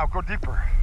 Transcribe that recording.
now, go deeper.